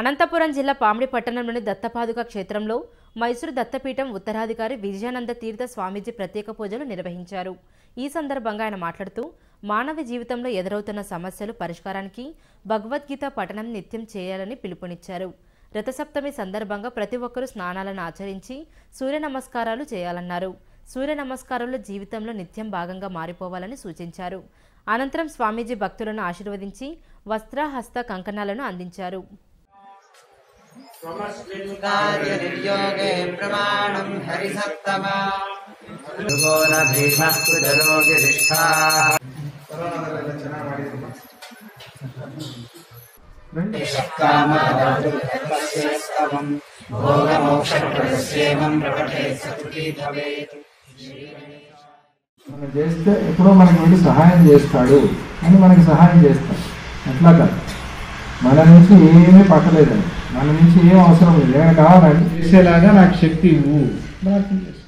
అనంతపురం జిల్లా పామిడి పట్టణంలోని దత్తపాదుక క్షేత్రంలో మైసూరు దత్తపీఠం ఉత్తరాధికారి విజయానంద తీర్థ స్వామీజీ ప్రత్యేక పూజలు నిర్వహించారు. ఈ సందర్భంగా ఆయన మాట్లాడుతూ మానవ జీవితంలో ఎదురవుతున్న సమస్యలు పరిష్కారానికి భగవద్గీత పఠనం నిత్యం చేయాలని పిలుపునిచ్చారు. రథసప్తమి సందర్భంగా ప్రతి ఒక్కరూ స్నానాలను ఆచరించి సూర్య నమస్కారాలు చేయాలన్నారు. సూర్య నమస్కారాలు జీవితంలో నిత్యం భాగంగా మారిపోవాలని సూచించారు. అనంతరం స్వామీజీ భక్తులను ఆశీర్వదించి వస్త్రహస్త కంకణాలను అందించారు. మనం చేస్తే ఎప్పుడో మనకి వెళ్ళి సహాయం చేస్తాడు అని మనకి సహాయం చేస్తాడు. ఎట్లా కాదు, మన నుంచి ఏమీ పట్టలేదండి, మన నుంచి ఏం అవసరం లేదు, ఏమైనా కావాలంటే చేసేలాగా నాకు శక్తి ఇవ్వు.